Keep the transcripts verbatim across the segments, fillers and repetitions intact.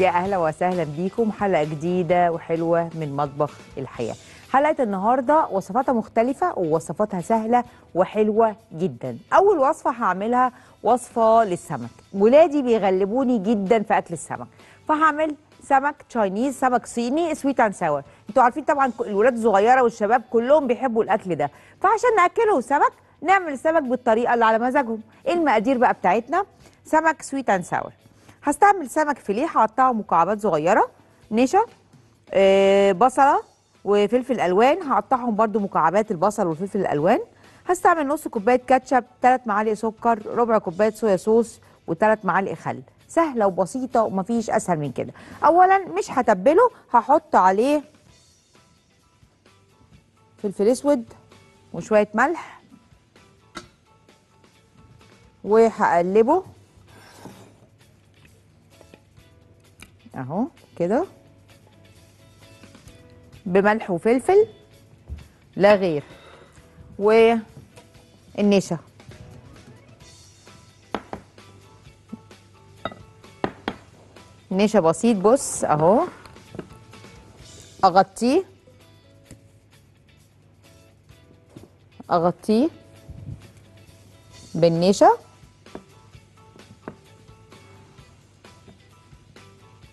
يا أهلا وسهلا بيكم حلقة جديدة وحلوة من مطبخ الحياة. حلقة النهاردة وصفاتها مختلفة ووصفاتها سهلة وحلوة جدا. أول وصفة هعملها وصفة للسمك. ولادي بيغلبوني جدا في أكل السمك، فهعمل سمك تشاينيز، سمك صيني، سويت اند ساور. انتوا عارفين طبعا الولاد الصغيرة والشباب كلهم بيحبوا الأكل ده، فعشان نأكله سمك نعمل السمك بالطريقة اللي على مزاجهم. المقادير بقى بتاعتنا سمك سويت اند ساور. هستعمل سمك فيليه هقطعه مكعبات صغيرة، نشا، آه، بصلة وفلفل الوان هقطعهم برضو مكعبات، البصل والفلفل الالوان. هستعمل نص كوبايه كاتشب، ثلاث معالق سكر، ربع كوبايه صويا صوص، وثلاث معالق خل. سهله وبسيطه ومفيش اسهل من كده. اولا مش هتبله، هحط عليه فلفل اسود وشويه ملح وهقلبه اهو كده بملح وفلفل لا غير، والنشا نشا بسيط. بص اهو اغطيه اغطيه بالنشا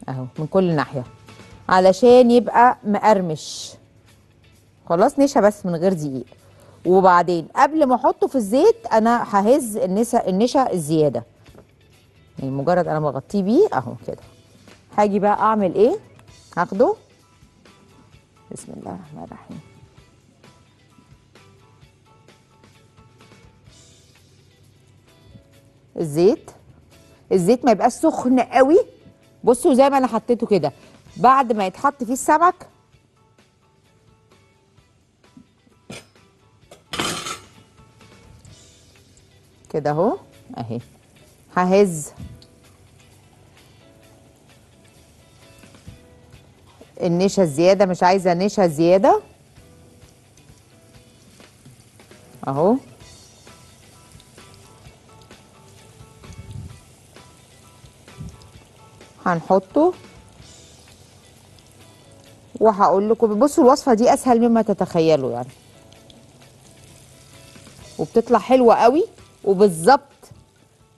اهو من كل ناحيه علشان يبقى مقرمش. خلاص نشا بس من غير دقيق. وبعدين قبل ما احطه في الزيت انا ههز النشا النشا الزياده، يعني مجرد انا بغطيه بيه اهو كده. هاجي بقى اعمل ايه؟ هاخده بسم الله الرحمن الرحيم الزيت. الزيت ما يبقاش سخن قوي. بصوا زي ما انا حطيته كده، بعد ما يتحط فيه السمك كده اهو اهي ههز النشا الزياده، مش عايزه نشا زياده اهو. هنحطه وهقول لكم. بصوا الوصفه دي اسهل مما تتخيلوا يعني، وبتطلع حلوه قوي وبالظبط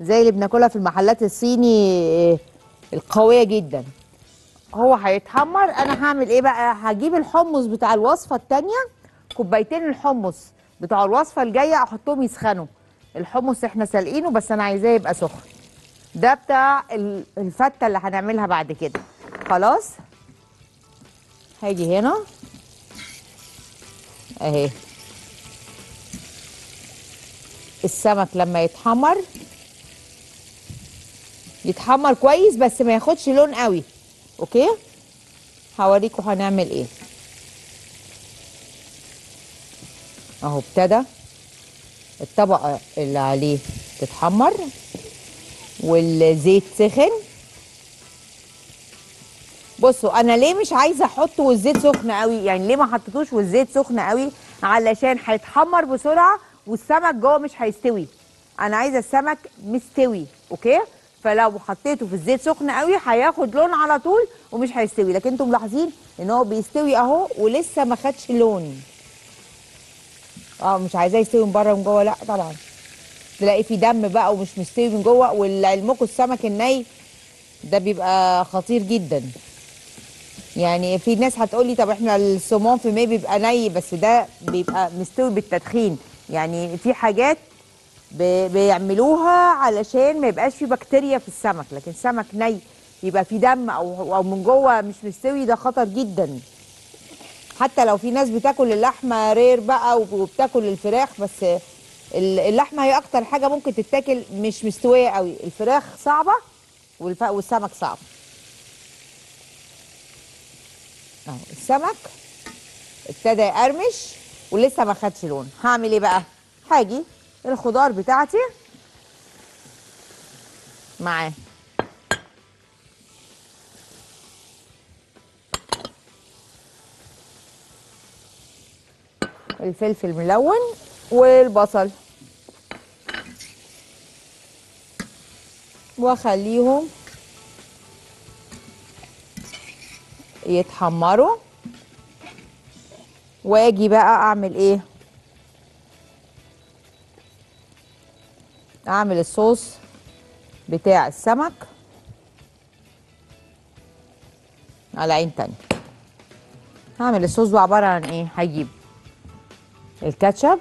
زي اللي بناكلها في المحلات الصيني القويه جدا. هو هيتحمر. انا هعمل ايه بقى؟ هجيب الحمص بتاع الوصفه الثانيه، كوبايتين الحمص بتاع الوصفه الجايه احطهم يسخنوا. الحمص احنا سالقينه بس انا عايزاه يبقى سخن، ده بتاع الفته اللي هنعملها بعد كده. خلاص هاجي هنا اهي. السمك لما يتحمر يتحمر كويس بس ما ياخدش لون قوي. اوكي هوريكم هنعمل ايه اهو. ابتدى الطبقه اللي عليه تتحمر والزيت سخن. بصوا انا ليه مش عايزه احطه والزيت سخن قوي، يعني ليه ما حطيتوش والزيت سخن قوي؟ علشان هيتحمر بسرعه والسمك جوه مش هيستوي. انا عايزه السمك مستوي. اوكي فلو حطيته في الزيت سخن قوي هياخد لون على طول ومش هيستوي. لكن انتم ملاحظين ان هو بيستوي اهو ولسه ما خدش لون. اه مش عايزاه يستوي من بره ومن جوه، لا طبعا تلاقي في دم بقى ومش مستوي من جوه. ولعلمكم السمك الني ده بيبقى خطير جدا. يعني في ناس هتقولي طب احنا السومون في ميه بيبقى ني، بس ده بيبقى مستوي بالتدخين. يعني في حاجات بيعملوها علشان ما يبقاش في بكتيريا في السمك، لكن سمك ني يبقى في دم او او من جوه مش مستوي ده خطر جدا. حتى لو في ناس بتاكل اللحمه رير بقى وبتاكل الفراخ، بس اللحمه هي اكتر حاجه ممكن تتاكل مش مستويه قوي. الفراخ صعبه والسمك صعب. اهو السمك ابتدى يقرمش ولسه ما خدش لون. هعمل ايه بقى؟ هاجي الخضار بتاعتي معاه. الفلفل ملون والبصل، واخليهم يتحمروا، واجي بقى اعمل ايه؟ اعمل الصوص بتاع السمك على عين تانية. هعمل الصوص ده عباره عن ايه؟ هجيب الكاتشب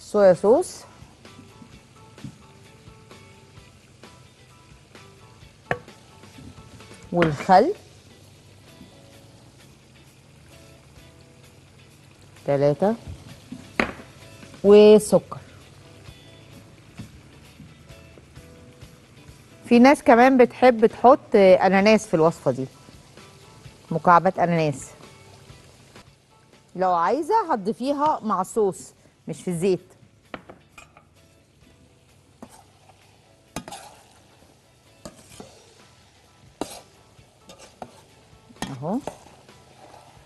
صويا صوص والخل ثلاثة وسكر. في ناس كمان بتحب تحط أناناس في الوصفة دي، مكعبات أناناس لو عايزة هتضيفيها مع الصوص مش في الزيت. اهو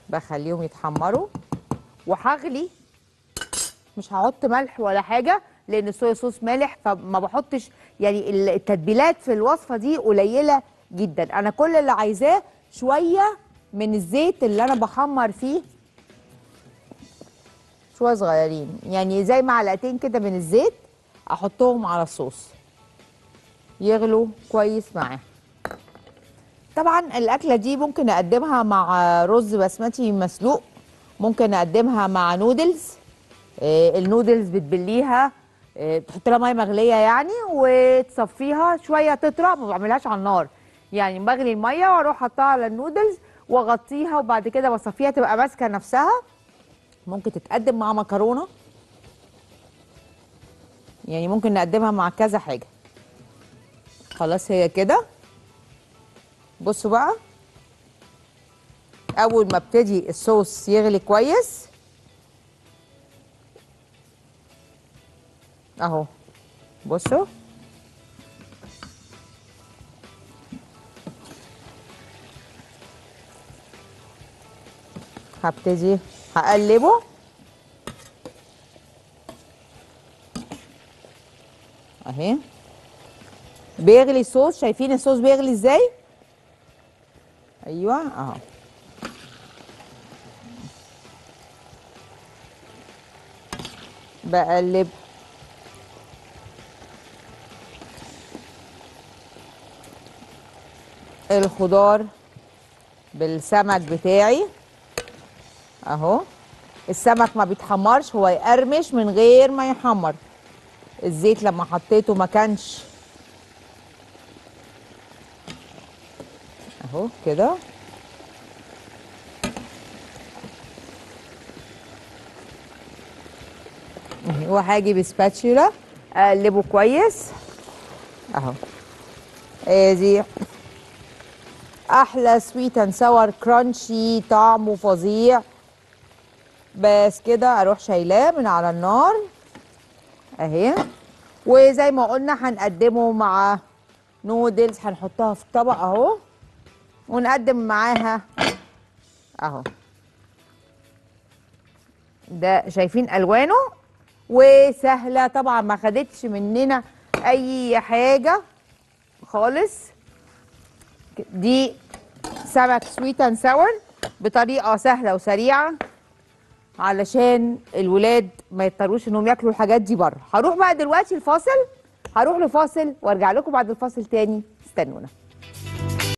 بخليهم يتحمروا وهغلي، مش هحط ملح ولا حاجه لان الصويا صوص مالح، فما بحطش يعني التتبيلات في الوصفه دي قليله جدا. انا كل اللي عايزاه شويه من الزيت اللي انا بحمر فيه، شويه صغيرين يعني زي معلقتين كده من الزيت احطهم على الصوص يغلوا كويس معاه. طبعا الاكله دي ممكن اقدمها مع رز بسمتي مسلوق، ممكن اقدمها مع نودلز. النودلز بتبليها بتحط لها ميه مغليه يعني وتصفيها شويه تطرى، ما بعملهاش على النار يعني، بغلي الميه واروح حطها على النودلز واغطيها وبعد كده بصفيها تبقى ماسكه نفسها. ممكن تتقدم مع مكرونه، يعني ممكن نقدمها مع كذا حاجه. خلاص هي كده، بصوا بقى اول ما ابتدي الصوص يغلي كويس اهو، بصوا هبتدي هقلبه اهي بيغلي الصوص. شايفين الصوص بيغلي ازاي؟ ايوه اهو. بقلب الخضار بالسمك بتاعي اهو. السمك ما بيتحمرش، هو يقرمش من غير ما يحمر. الزيت لما حطيته ما كانش اهو كده. وهاجي بسباتشولا اقلبه كويس اهو. ادي احلى سويت اند ساور كرانشي، طعمه فظيع. بس كده اروح شايلاه من على النار اهي، وزي ما قلنا هنقدمه مع نودلز. هنحطها في الطبق اهو ونقدم معاها اهو. ده شايفين الوانه وسهله طبعا، ما خدتش مننا اي حاجه خالص. دي سمك سويت اند ساور بطريقه سهله وسريعه علشان الولاد ما يضطروش انهم ياكلوا الحاجات دي بره. هروح بقى دلوقتي الفاصل، هروح لفاصل وارجع لكم بعد الفاصل تاني، استنونا.